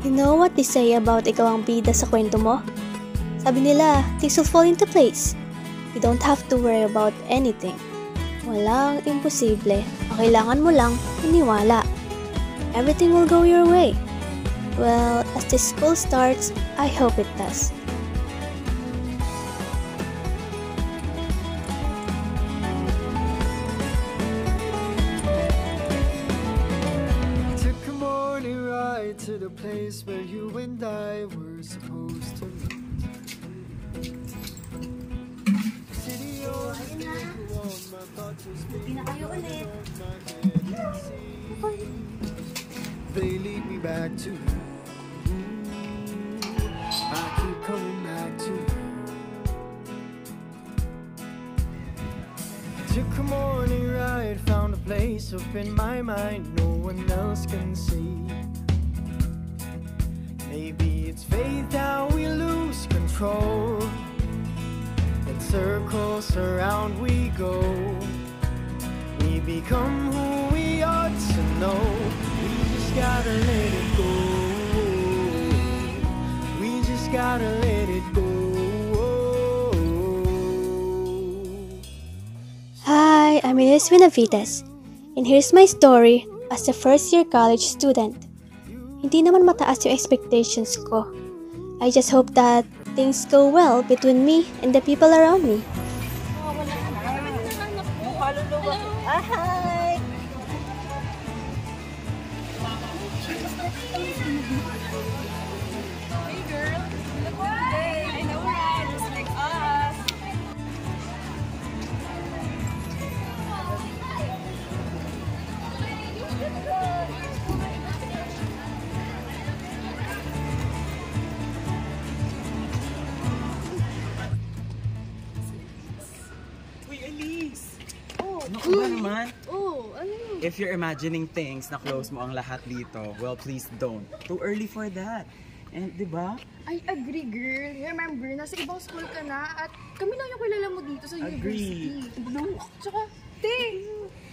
You know what they say about ikaw ang bida sa kwento mo? Sabi nila, things will fall into place. You don't have to worry about anything. Walang imposible. Ang kailangan mo lang, iniwala. Everything will go your way. Well, as this school starts, I hope it does. To the place where you and I were supposed to meet. City of my thoughts was being they lead me back to you. I keep coming back to you. Took a morning ride, found a place up in my mind no one else can see. Maybe it's faith that we lose control. In circles around we go. We become who we ought to know. We just gotta let it go. We just gotta let it go. Hi, I'm Elisa Benavides. And here's my story as a first-year college student. Hindi naman mataas yung expectations ko. I just hope that things go well between me and the people around me. Hi! Hey girl! Hey! I know that! Just like us! If you're imagining things na close mo ang lahat dito, well, please don't. Too early for that. And, di ba? I agree, girl. Remember, nasa ibang school ka na at kami lang yung kilala mo dito sa university. Agree. No. Tsaka, te,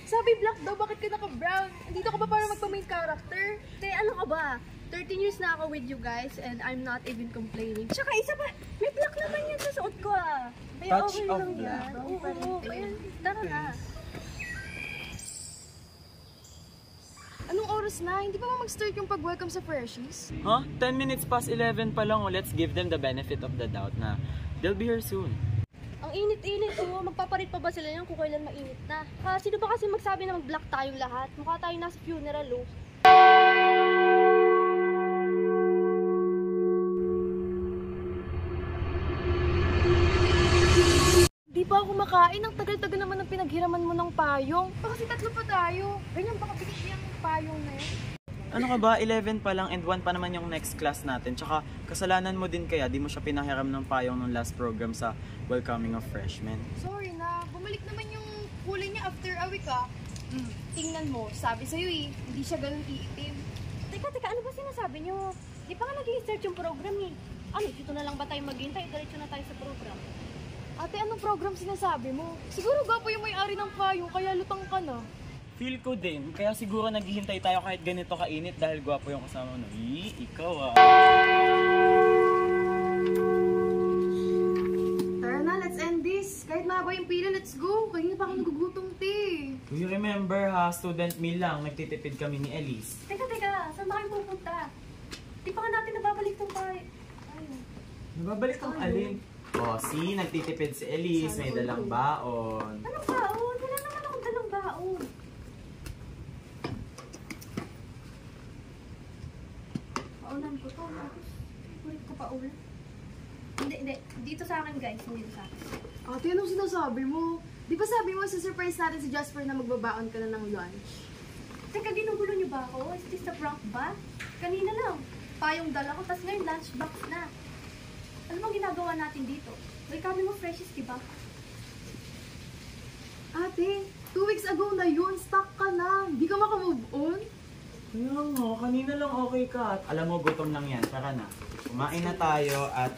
sabi black daw, bakit ka naka-brown? Andito ka ba para magpa-main character? Te, ano ka ba? 13 years na ako with you guys and I'm not even complaining. Tsaka, isa pa, may black naman yan sa suot ko ah. Kaya touch okay of lang black. Yan. Oo, kaya, tara na. Anong oras na? Hindi pa ba mag-start yung pag-welcome sa freshies? Huh? 10 minutes past 11 pa lang. Let's give them the benefit of the doubt na they'll be here soon. Ang init-init oh. Magpaparit pa ba sila yan kung kailan mainit na? Sino ba kasi magsabi na mag-black tayong lahat? Mukha tayong nasa funeral oh. Ba ako makain? Ang tagal-tagal naman ang pinaghiraman mo ng payong. Kasi tatlo pa tayo. Ganyan baka bigyan yung payong na yun. Ano ka ba? 11 pa lang and 1 pa naman yung next class natin. Tsaka kasalanan mo din kaya di mo siya pinahiram ng payong nung last program sa welcoming of freshmen. Sorry na. Bumalik naman yung kulay niya after a week ah. Tingnan mo. Sabi sa'yo eh. Hindi siya ganun iitim. Teka. Ano ba sinasabi niyo? Di pa nga nag-i-start yung program eh. Ano? Dito na lang ba tayo maghintay? Diretso na tayo sa program. Ate, anong program sinasabi mo? Siguro gapo yung may-ari ng payong, kaya lutang ka na. Feel ko din, kaya siguro naghihintay tayo kahit ganito kainit dahil gwapo yung kasama mo. Ii, ikaw ah. Tara na, let's end this. Kahit mahaba yung pila, let's go. Kaya pa ako nagugutong tea. Do you remember ha, student meal lang, nagtitipid kami ni Elise. Teka, saan ba kayo pupunta? Di pa ka natin nababalik tong pay... Ayun. Nababalik tong alin? Oh, see, nagtitipid si Elise. May dalang baon. Anong baon? Wala naman akong dalang baon. Baonan ko to. Kulit ko pa ulit. Hindi. Dito sa akin, guys. Hindi dito sa akin. Ate, anong sinasabi mo? Di ba sabi mo, sisurprise natin si Jasper na magbabaon ka na ng lunch? Teka, ginugulo niyo ba ako? Is this a prank ba? Kanina lang. Payong dala ko, tas ngayon lunch box na. Ano bang ginagawa natin dito? May kami mo freshies, diba? Ate, 2 weeks ago na yun. Stuck ka na. Hindi ka makamove on. Kaya nga, kanina lang okay ka. At alam mo, gutom lang yan. Tara na. Kumain na tayo at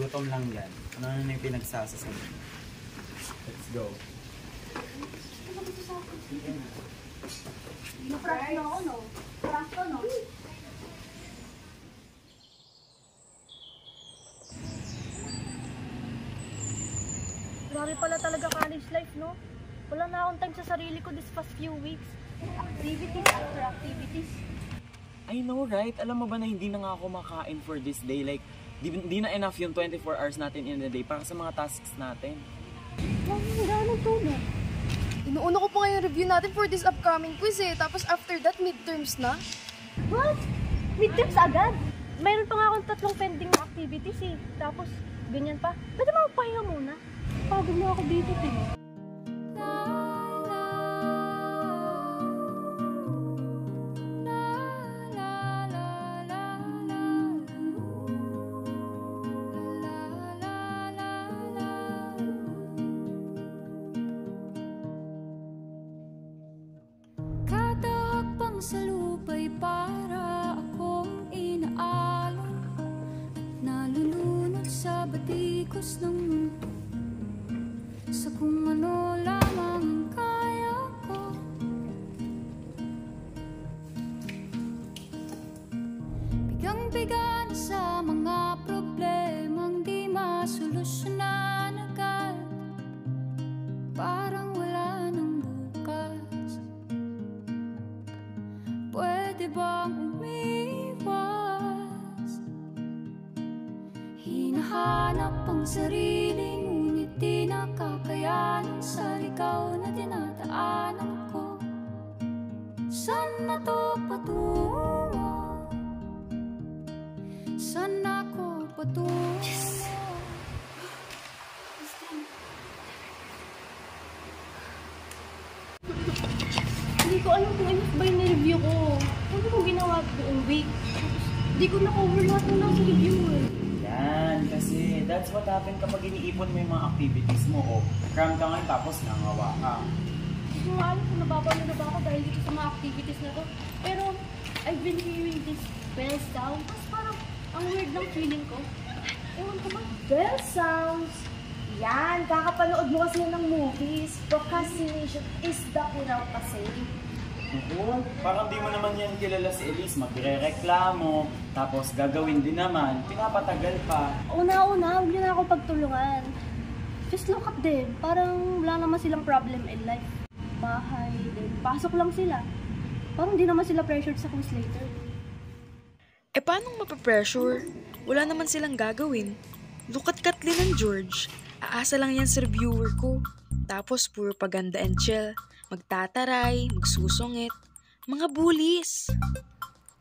gutom lang yan. Ano na yung pinagsasasabi? Let's go. Ano ba dito sa akin? Na-prank na ako, no? Prank ko, no? Sorry pala talaga college life, no? Wala na akong time sa sarili ko this past few weeks. Activities after activities. I know, right? Alam mo ba na hindi na nga ako makain for this day? Like, di na enough yung 24 hours natin in the day para sa mga tasks natin. Ang gano'ng tulog. Inuuna ko pa nga yung review natin for this upcoming quiz eh. Tapos after that, midterms na. What? Midterms agad? Mayroon pa nga akong 3 pending na activities eh. Tapos, ganyan pa. Pwede ba magpahinga muna? Pagod na ako dito eh. Sa lupa'y para akong inaalon at nalulunod sa batikos ng mundo. Sa kung ano lamang kaya ko, bigang-biga na sa mga problemang di masolusyonan agad. Parang wala nang bukas. Pwede bang umiwas? Hinahanap ang sarili, ngunit di nakakayanan sa ligaw na dinadaanan ko. Saan na to patungo? Saan ako patungo? Yes! Hindi ko alam kung enough ba yung na-review ko. Ano ko ginawa buong week? Hindi ko na-cover lahat na nasa review eh. Yan, kasi that's what happened kapag iniipon mo yung mga activities mo. O, cram ka ngayon tapos nangawa ka. Hindi ko alam kung nababalo na ba ako dahil dito sa mga activities na to. Pero, I've been hearing this bell sound. Tapos parang, ang weird ng feeling ko. Ewan ko ba? Bell sounds! Yan, kakapanood mo kasi ng movies. Procrastination is the kuraw kasi. Oo, parang di mo naman yan kilala si Elise. Magre-reklamo, tapos gagawin din naman. Pinapatagal pa. Una-una, huwag niyo na ako pagtulungan. Just look up din. Parang wala naman silang problem in life. Bahay din. Pasok lang sila. Parang di naman sila pressured sa quiz later. Eh, paano mapapressure? Wala naman silang gagawin. Lukat-kat din ng George. Aasa lang yan sa reviewer ko. Tapos puro paganda and chill. Magtataray, magsusungit. Mga bullies!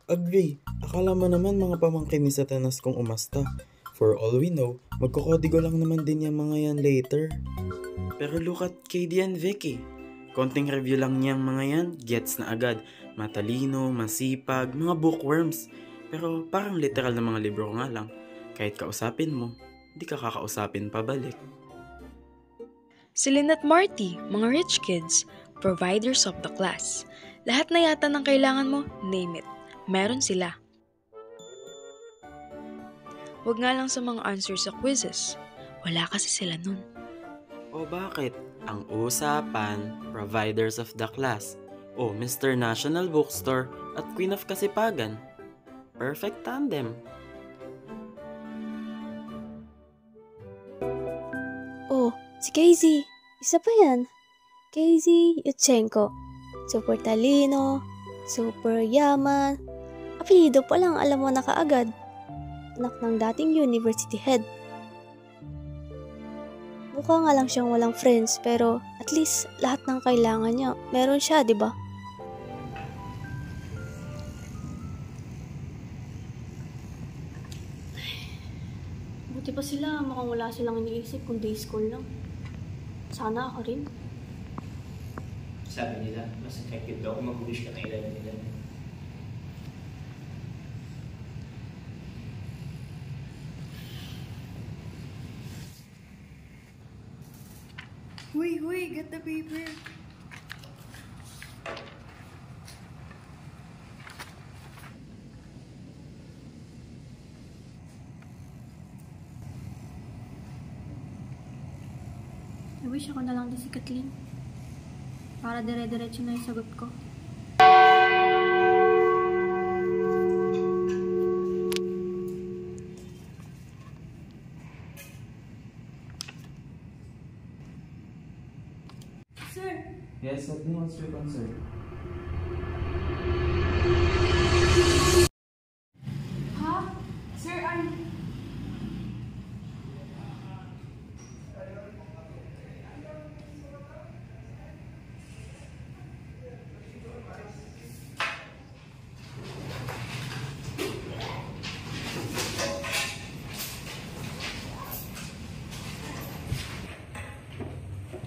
Agree. Akala mo naman mga pamangkin ni Satanas kung umasta. For all we know, magkukodigo lang naman din yung mga yan later. Pero look at Katie and Vicky. Konting review lang niyang mga yan, gets na agad. Matalino, masipag, mga bookworms. Pero parang literal na mga libro nga lang. Kahit kausapin mo, di ka kakausapin pabalik. Si Lynn at Marty, mga rich kids, providers of the class. Lahat na yata ng kailangan mo, name it. Meron sila. Huwag nga lang sa mga answers sa quizzes. Wala kasi sila nun. O bakit? Ang usapan, providers of the class. O Mr. National Bookstore at Queen of Kasipagan. Perfect tandem. Si Casey, isa pa yan. Casey Uchenko. Super talino, super yaman. Apelido pa lang alam mo na kaagad. Anak ng dating university head. Mukha nga lang siyang walang friends pero at least lahat ng kailangan niya meron siya, di ba? Buti pa sila, mukhang wala silang iniisip kung day school lang. Sana ako rin. Sabi nila, mas effective daw kung mag-wish ka ng 11-11. Huy, huy, get the paper! I wish ako na lang din si Kathleen para dire-diretso na yung sagot ko. realize that no one's too concerned. Huh? Sir,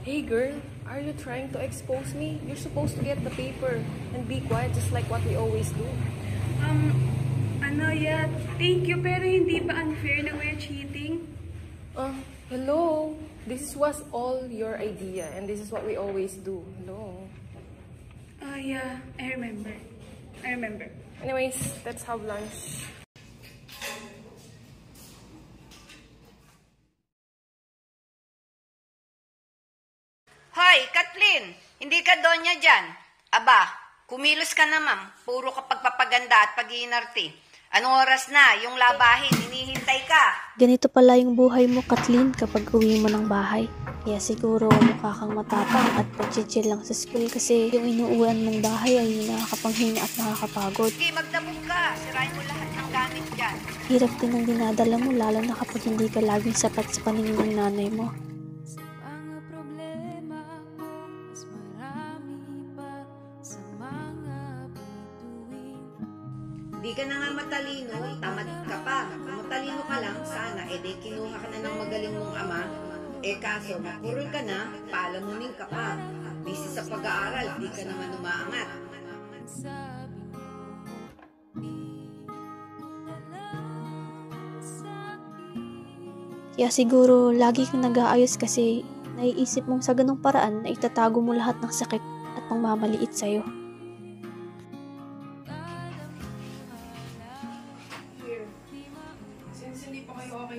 Hey girl, are you trying to expose me? You're supposed to get the paper and be quiet just like what we always do. Anaya, thank you, pero hindi ba unfair na we're cheating? Hello? This was all your idea and this is what we always do. Hello? Yeah, I remember. Anyways, let's have lunch. Hoy, Kathleen! Hindi ka donya dyan. Aba, kumilos ka na, ma'am. Puro ka pagpapaganda at pag-iinarte. Anong oras na? Yung labahin, hinihintay ka. Ganito pala yung buhay mo, Kathleen, kapag uwi mo ng bahay. Kaya siguro mukha kang matapang at pag-chill lang sa school kasi yung inuuan ng bahay ay nakakapanghinga at nakakapagod. Okay, magdabog ka. Sirain mo lahat ng gamit dyan. Hirap din ang dinadala mo, lalo na kapag hindi ka laging sapat sa paningin ng nanay mo. Di ka na nga matalino, tamad ka pa. Kung matalino ka lang, sana, edi kinuha ka na ng magaling mong ama. Eh kaso, mapurol ka na, paalamunin ka pa. Busy sa pag-aaral, di ka naman umaangat. Kaya siguro, lagi kang nag-aayos kasi naiisip mong sa ganong paraan na itatago mo lahat ng sakit at pangmamaliit sa'yo.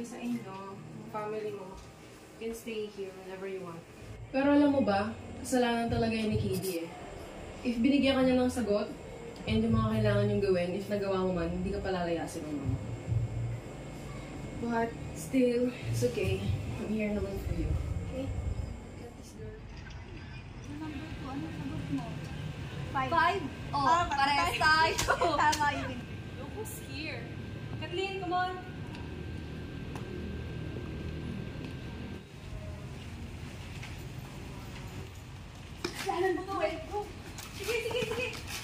Sa inyo, family mo, you can stay here whenever you want. Pero alam mo ba, kasalanan talaga yun ni Katie eh. If binigyan ka niya ng sagot, and yung mga kailangan niyong gawin, if nagawa mo man, hindi ka palalayasin ng mama. But still, it's okay. I'm here naman for you. Okay? Got this girl. Number 2, anong sagot mo? 5? Oh, parehas tayo. Tama yun. Look who's here. Kathleen, come on. Kasalanan mo to eh. Go! Sige!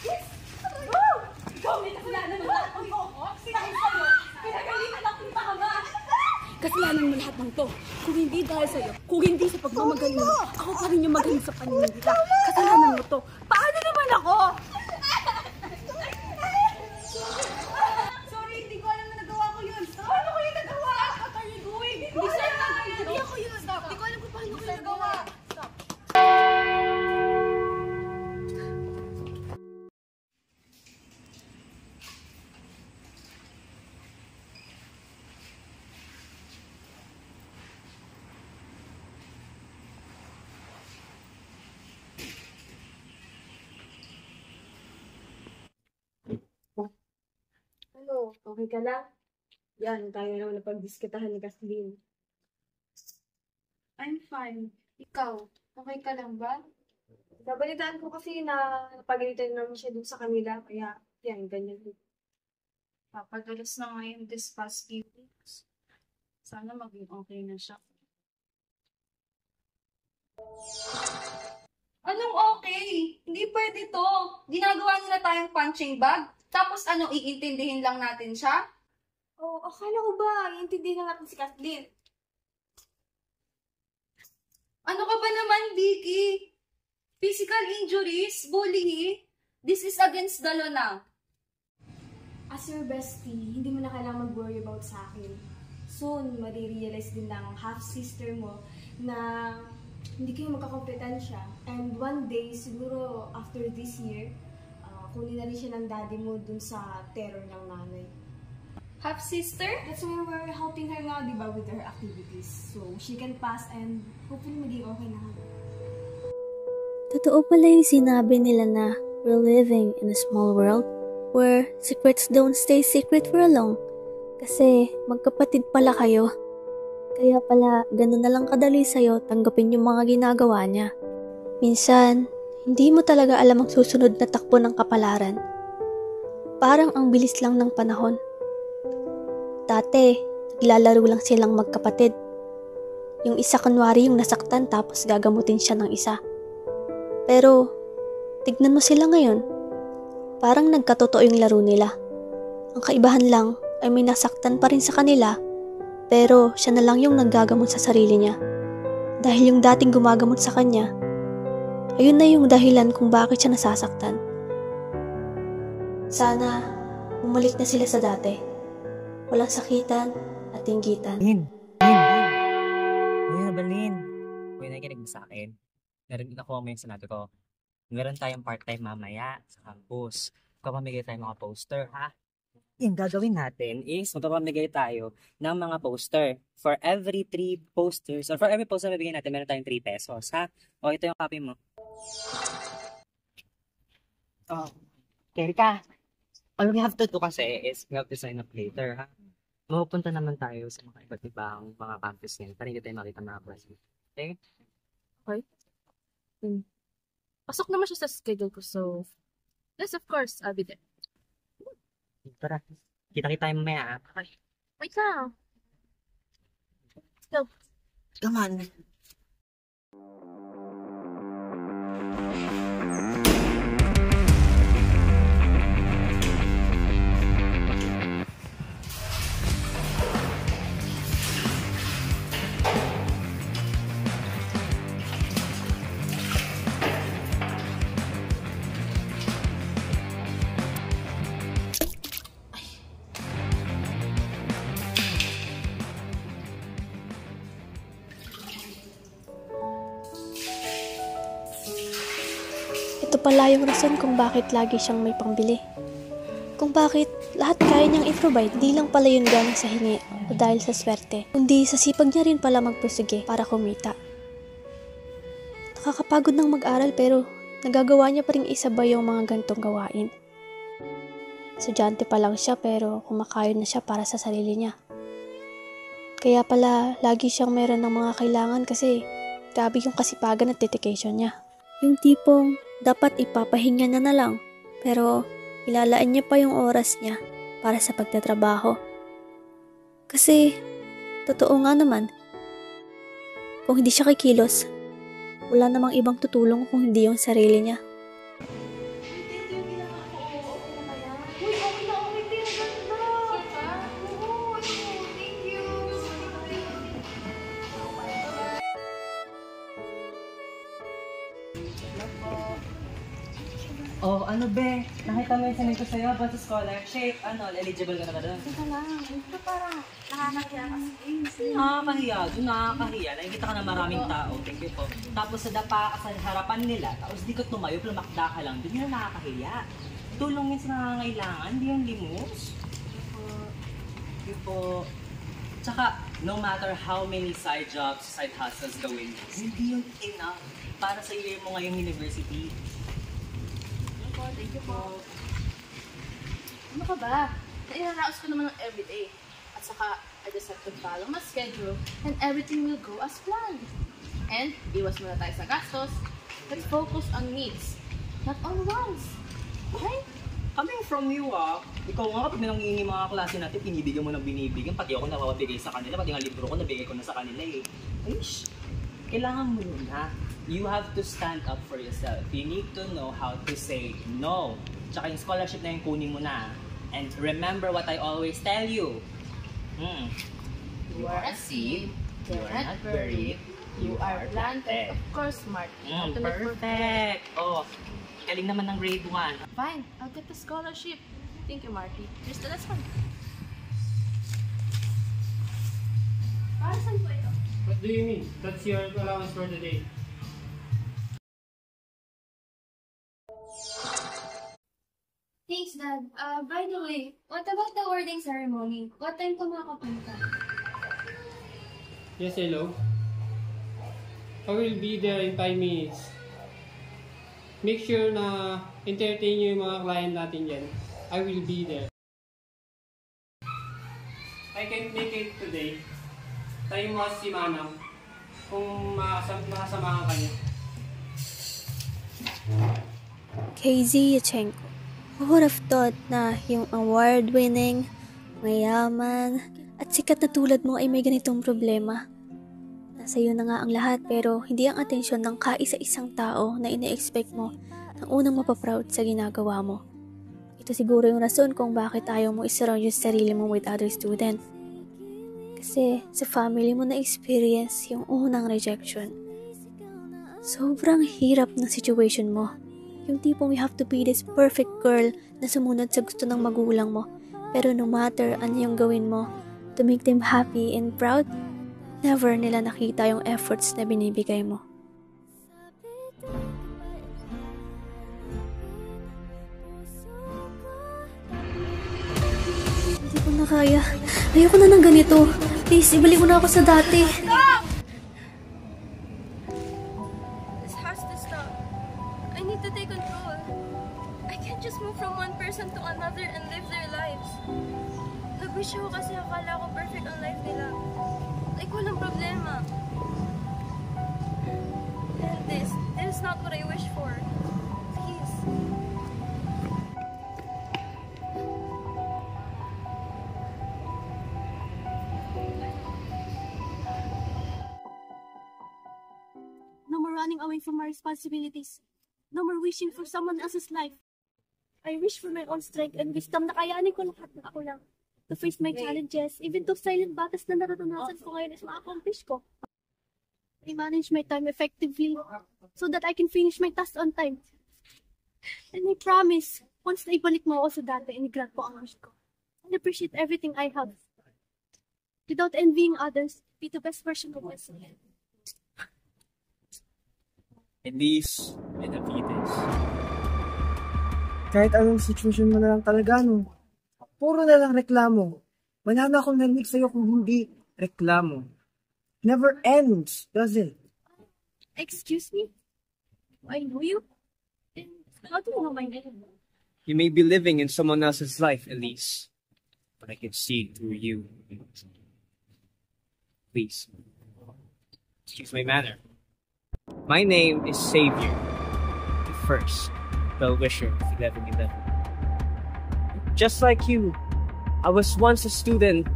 Yes! Woo! Go! May kasalanan mo. Uy, oo. Sige sa'yo. Pinagalitan akong tama. Kasalanan mo lahat ng to. Kung hindi dahil sa'yo, kung hindi sa pagmamagaling mo, ako pa rin yung magaling sa paninigita. Kasalanan mo to. Paano naman ako? Sorry, hindi ko alam na nagawa ko yun. Paano ko yung nagawa? What are you doing? Hindi ako yun. Hindi ko alam kung paano ko yung nagawa. Ano, okay ka lang? Yan, tayo lang napagdiskitahan ni Kathleen. I'm fine. Ikaw, okay ka lang ba? Nabalitaan ko kasi na napagalitan namin siya dun sa kanila. Kaya, yan, ganyan. Papagalas na ngayon this past few weeks. Sana maging okay na siya. Anong okay? Hindi pwede to. Ginagawa nila tayong punching bag. Tapos ano, iintindihin lang natin siya? Oo, akala ko ba, iintindihin lang natin si Kathleen. Ano ka ba naman, Vicky? Physical injuries, bullying, this is against the law na. As your bestie, hindi mo na kailangang mag-worry about sa akin. Soon, marirealize din ng half-sister mo na hindi kayo magkakompetensya. And one day, siguro after this year, kunin na rin siya ng daddy mo dun sa terror ng nanay. Half-sister? That's why we're helping her now, diba, with her activities. So, she can pass and hopefully maging okay na. Totoo pala yung sinabi nila na we're living in a small world where secrets don't stay secret for long. Kasi magkapatid pala kayo. Kaya pala, ganun na lang kadali sa'yo tanggapin yung mga ginagawa niya. Minsan, Hindi mo talaga alam ang susunod na takbo ng kapalaran. Parang ang bilis lang ng panahon. Dati, naglalaro lang silang magkapatid. Yung isa kunwari yung nasaktan tapos gagamutin siya ng isa. Pero, tignan mo sila ngayon. Parang nagkatotoo yung laro nila. Ang kaibahan lang ay may nasaktan pa rin sa kanila, pero siya na lang yung naggagamot sa sarili niya. Dahil yung dating gumagamot sa kanya, ayun na yung dahilan kung bakit siya nasasaktan. Sana, bumalik na sila sa dati. Walang sakitan at tinggitan. Uy, Balin. May nakikinig ba sa akin? Narinig ako ngayon sa nato ko. Meron tayong part-time mamaya sa campus. Magpapamigay tayo mga poster, ha? Yung gagawin natin is magpapamigay tayo ng mga poster. For every 3 posters, or for every poster na bibigyan natin, meron tayong 3 pesos, ha? O, ito yung copy mo. Oh, Kerika, all we have to do kasi is we have to sign up later, ha? Mapupunta naman tayo sa mga iba't ibang mga campus niyan para hindi tayo makita mga klase. Okay? Okay. Pasok naman siya sa schedule ko, so yes, of course, I'll be there. Tara, kita-kita tayo mamaya, ha? Okay. Wait lang. Let's go. Come on. Ito pala yung rason kung bakit lagi siyang may pambili. Kung bakit lahat kaya niyang i-provide, di lang pala yun galing sa hingi o dahil sa swerte, kundi sa sipag niya rin pala magpursige para kumita. Nakakapagod ng mag-aral pero nagagawa niya pa rin isabay yung mga gantong gawain. Estudyante pa lang siya pero kumakain na siya para sa sarili niya. Kaya pala lagi siyang meron ng mga kailangan kasi grabe yung kasipagan at dedication niya. Yung tipong dapat ipapahinga na lang, pero ilalaan niya pa yung oras niya para sa pagtatrabaho. Kasi, totoo nga naman, kung hindi siya kikilos, wala namang ibang tutulong kung hindi yung sarili niya. Oh, ano be? Nakita mo yung sanin ko sa'yo about the scholarship. Ano, eligible ka na ba doon? Teka lang. Ito parang nakakahiya ka sa games. Nakakahiya. Doon nakakahiya. Nakikita ka na maraming tao. Thank you po. Tapos sadapa ka sa harapan nila. Tapos di ko tumayo. Plumakda ka lang. Doon yun na nakakahiya. Tulong yun sa nangangailangan. Di yung limos. Thank you po. Tsaka, no matter how many side jobs, side hustles gawin mo, hindi yun enough para sa iyo mo ngayong university. Thank you po. Ano ka ba? Nainaraos ko naman ng everyday. At saka, I just have to follow my schedule and everything will go as planned. And, iwas muna tayo sa gastos. Let's focus on needs, not on wants. Okay? Coming from you, ah. Ikaw nga kapag nangingi mga klase natin, pinibigyan mo ng binibigyan. Pati ako nawawabigay sa kanila. Pati nga libro ko, nabigay ko na sa kanila eh. Ayush! Kailangan mo yun, ha? You have to stand up for yourself. You need to know how to say no. Tsaka yung scholarship na yung kunin mo na. And remember what I always tell you. You are a seed. You are not buried. You are planted. Of course, Mark. Perfect. Oh, kaling naman ng grade 1. Fine, I'll get the scholarship. Thank you, Marky. Here's the last one. Para saan po ito? What do you mean? That's your allowance for the day. Thanks, Dad. By the way, what about the awarding ceremony? What time ko makapunta? Yes, hello. I will be there in 5 minutes. Make sure na entertain nyo yung mga client natin yan. I will be there. I can't make it today. Tayo mo si Manang kung makasamahan ka niya. Casey Uchenko. Who would have thought na yung award-winning, mayaman, at sikat na tulad mo ay may ganitong problema? Nasa iyo na nga ang lahat pero hindi ang atensyon ng kaisa-isang tao na ina-expect mo ang unang mapaproud sa ginagawa mo. Ito siguro yung rason kung bakit ayaw mo isurround yung sarili mo with other student. Kasi sa family mo na-experience yung unang rejection. Sobrang hirap ng situation mo. Yung tipong you have to be this perfect girl na sumunod sa gusto ng magulang mo. Pero no matter ano yung gawin mo, to make them happy and proud, never nila nakita yung efforts na binibigay mo. Hindi ko na kaya. Ayoko na ng ganito. Please, ibalik mo na ako sa dati. Stop! This has to stop. I need to take control. I can't just move from one person to another and live their lives. Nag-wish ako kasi akala ko perfect ang life nila. Like, walang problema. And this is not what I wish for. Please. No more running away from my responsibilities. No more wishing for someone else's life. I wish for my own strength and wisdom na kayanin ko lahat ng ako lang. To face my challenges, even to silent battles na natutunasan ko ngayon is ma-accomplish ko. I manage my time effectively so that I can finish my task on time. And I promise, once na ibalik mo ako sa dati, inigrant po ang wish ko. And appreciate everything I have. Without envying others, be the best version of myself. Elisa Benavides. Kahit anong situation mo na lang talaga, no? Puro na lang reklamo. Wala na akong narinig sa'yo kung hindi reklamo. Never ends, does it? Excuse me? I know you? How do you know my name? You may be living in someone else's life, Elise. But I can see through you. Please. Excuse my manner. My name is Savior, the first well-wisher of 1111. Just like you, I was once a student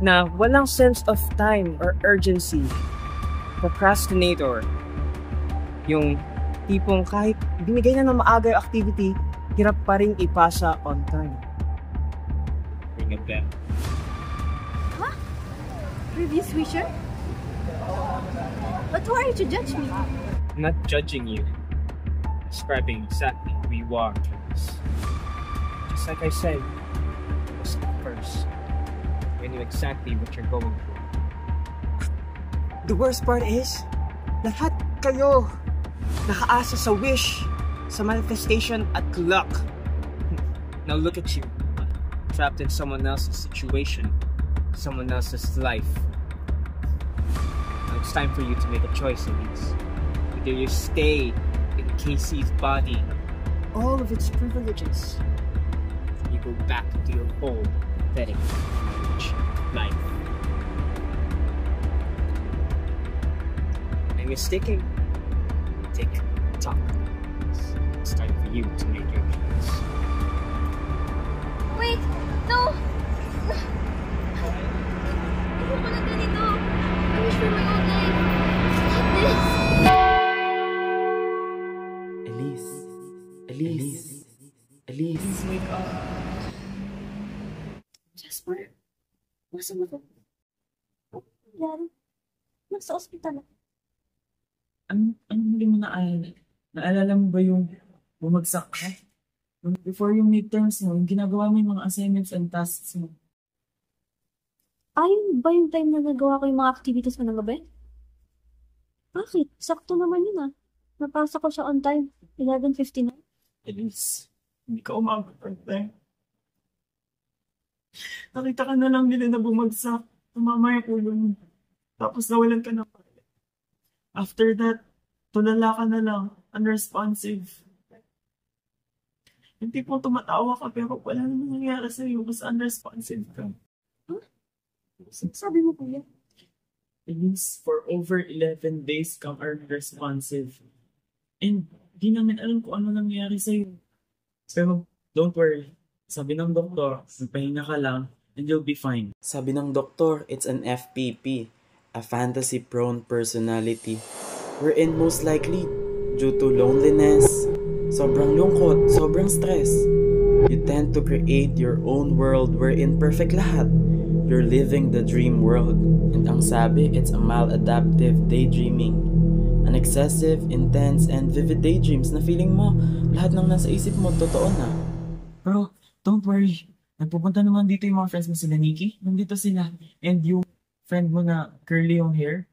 na walang sense of time or urgency. Procrastinator. Yung tipong kahit binigay na ng maaga yung activity, hirap pa rin ipasa on time. Ring a bell. Huh? Previous wisher? But who are you to judge me? I'm not judging you. Describing exactly who you are, Travis. Just like I said, it was the first. I knew exactly what you're going through. The worst part is, lahat kayo nakaasa sa wish, sa manifestation at luck. Now look at you, trapped in someone else's situation, someone else's life. It's time for you to make a choice, Elise. Either you stay in Casey's body, all of its privileges, or you go back to your old pathetic life. I'm mistaken. Tick tock. It's time for you to make your choice. Wait! No! I wish for my own life. Stop this. Elise. Elise. Elise. Please wake up. Jasper, nasa mo to? Yan. Nasa ospital. Anong muli mo naalala? Naalala mo ba yung bumagsak ka? Before yung midterms mo, ginagawa mo yung mga assignments and tasks mo. Ayun ba yung time na nagawa ko yung mga activities mo ng gabi? Bakit? Sakto naman yun ah. Napasa ko siya on time. 11:59. Elise, hindi ka umabot on time. Nakita ka na lang nila na bumagsak. Tumama yung ulo mo. Tapos nawalan ka na pala. After that, tulala ka na lang. Unresponsive. Hindi po tumatawa ka pero wala naman nangyari sa'yo. Mas unresponsive ka. Sabi mo kuya? Elise, for over 11 days, come are responsive. And Hindi namin alam kung ano nangyari sa'yo. Pero don't worry. Sabi ng doktor, magpahinga ka lang and you'll be fine. Sabi ng doktor, it's an FPP, a fantasy-prone personality, wherein most likely due to loneliness, sobrang lungkot, sobrang stress, you tend to create your own world wherein perfect lahat. You're living the dream world. And ang sabi, it's a maladaptive daydreaming, an excessive, intense, and vivid daydreams na feeling mo lahat ng nasa isip mo totoo na. Bro, don't worry. Nagpupunta naman dito yung mga friends mo, sila Nikki. Nandito sila. And yung friend mo na curly yung hair,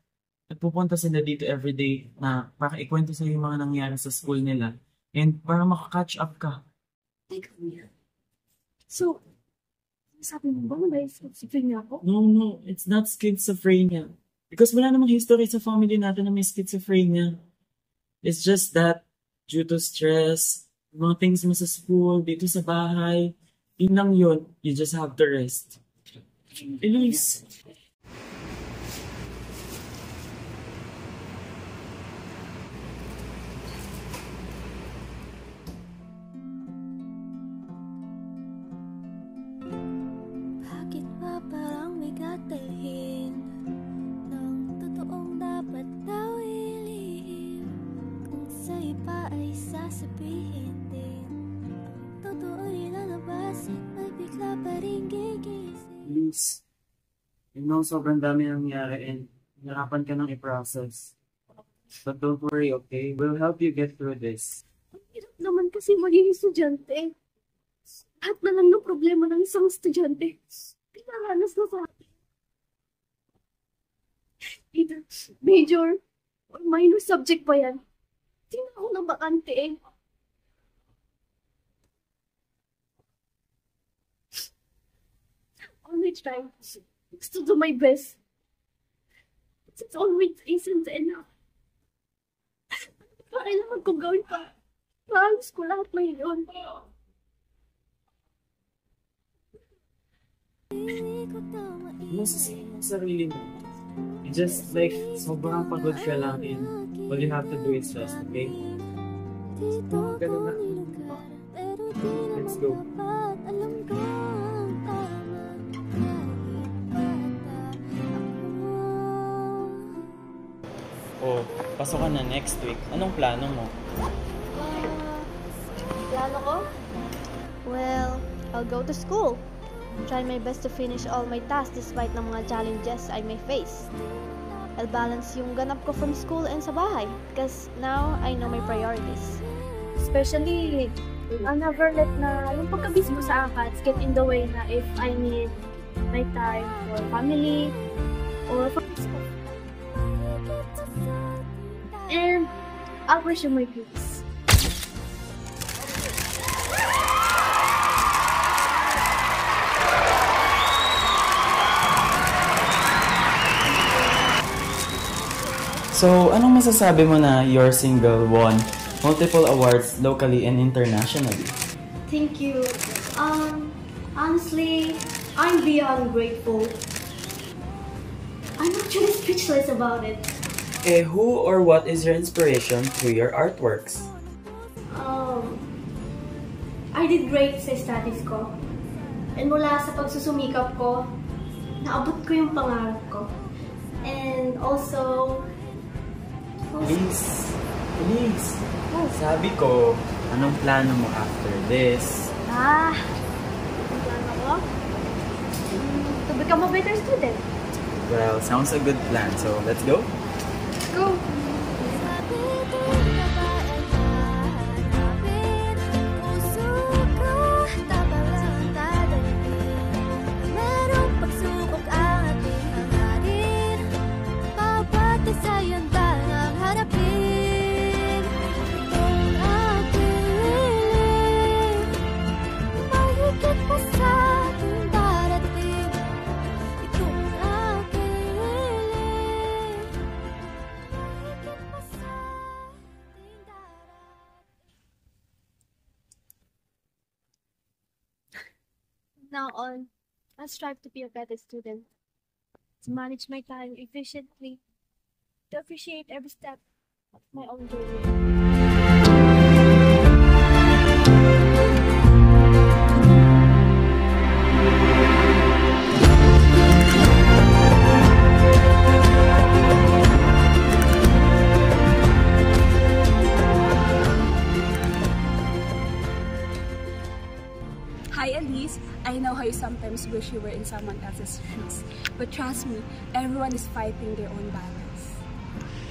nagpupunta sila dito everyday na para ikwento sa'yo yung mga nangyari sa school nila. And para makakatch up ka. Teka niya. So, sabi mo ba na schizophrenia ako? No, no. It's not schizophrenia. Because wala namang history sa family natin na may schizophrenia. It's just that due to stress, mga things mo sa school, dito sa bahay, yun lang yun. You just have to rest. Elise. Please, you know sobrang dami nangyari and narapan ka nang i-process. But don't worry, okay? We'll help you get through this. Ang hirap naman kasi maging estudyante. Lahat na lang ng problema ng isang estudyante, pinaranas na sa akin. Either major or minor subject pa yan. Tingnan ako ng bakante eh. Always trying to do my best. It always isn't enough. Kailangan kong gawin pa. Maayos ko lahat ngayon. Masasama ang sarili mo. You just like, sobrang pagod ka lang and all you have to do is rest, okay? Ganun na. Let's go. O, pasok ka na next week. Anong plano mo? Plano ko? Well, I'll go to school. Try my best to finish all my tasks despite ng mga challenges I may face. I'll balance yung ganap ko from school and sa bahay because now I know my priorities. Especially, I'll never let na yung pagkabis ko sa ACADS get in the way na if I need my time for family or for school. And I'll pursue my peace. So, anong masasabi mo na your single won multiple awards locally and internationally? Thank you. Honestly, I'm beyond grateful. I'm actually speechless about it. Eh, who or what is your inspiration through your artworks? I did great sa studies ko. And mula sa pagsusumikap ko, naabot ko yung pangarap ko. And also... Please. Oh. Sabi ko, anong plano mo after this? Anong plano ko? To become a better student. Well, sounds a good plan. So, let's go? Go! Now on, I'll strive to be a better student, to manage my time efficiently, to appreciate every step of my own journey. were in someone else's shoes. But trust me, everyone is fighting their own battles.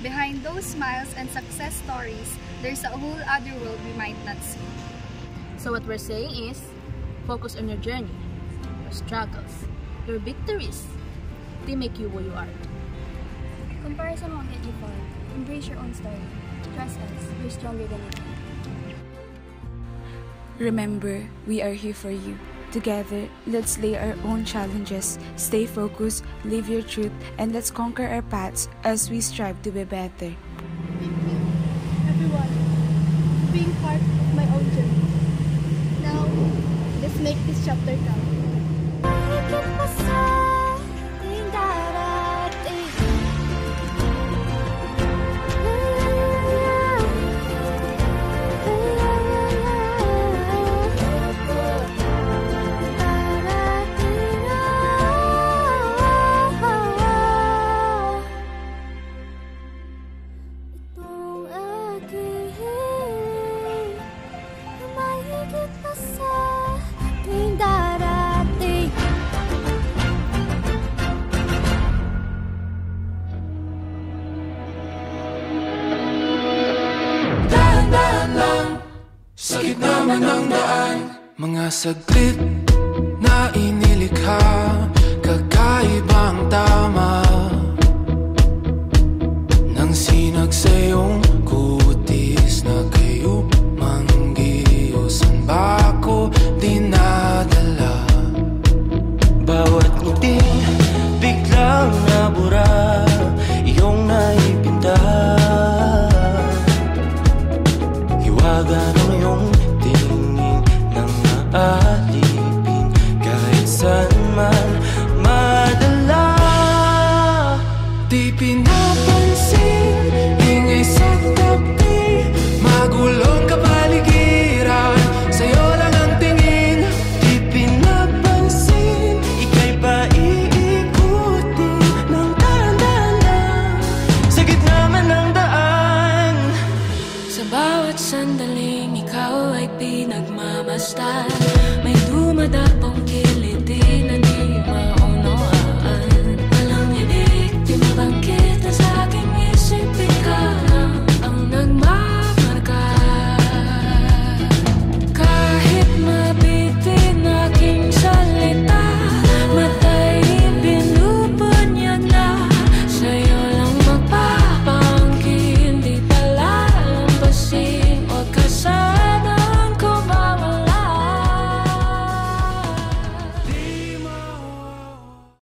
Behind those smiles and success stories, there's a whole other world we might not see. So what we're saying is, focus on your journey, your struggles, your victories. They make you who you are. Comparison won't get you far. Embrace your own story. Trust us, we're stronger than ever. Remember, we are here for you. Together, let's lay our own challenges, stay focused, live your truth, and let's conquer our paths as we strive to be better. Thank you, everyone, for being part of my own journey. Now, let's make this chapter count. Sa gitna man ng daan, mga saglit.